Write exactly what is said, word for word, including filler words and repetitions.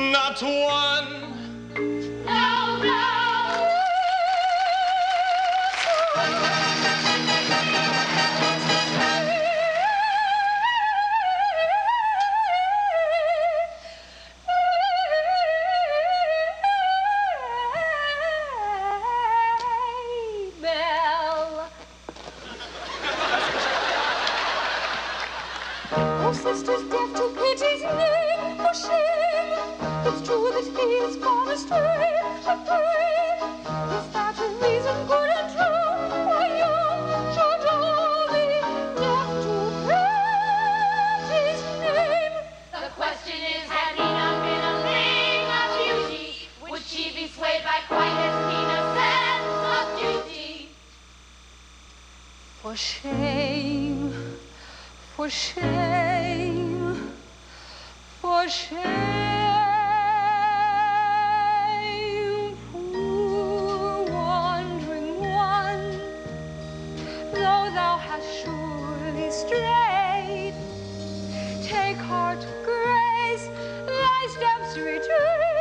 Not one. No, no. Oh, sister's death to pity's name, for shame. It's true that he is gone astray, astray. Is that a reason good and true why you should only have to pet his name? The question is, had he not been a thing of beauty, would she be swayed by quite as keen a sense of duty? For shame, for shame. For shame, poor wandering one, though thou hast surely strayed, take heart, grace, thy steps return.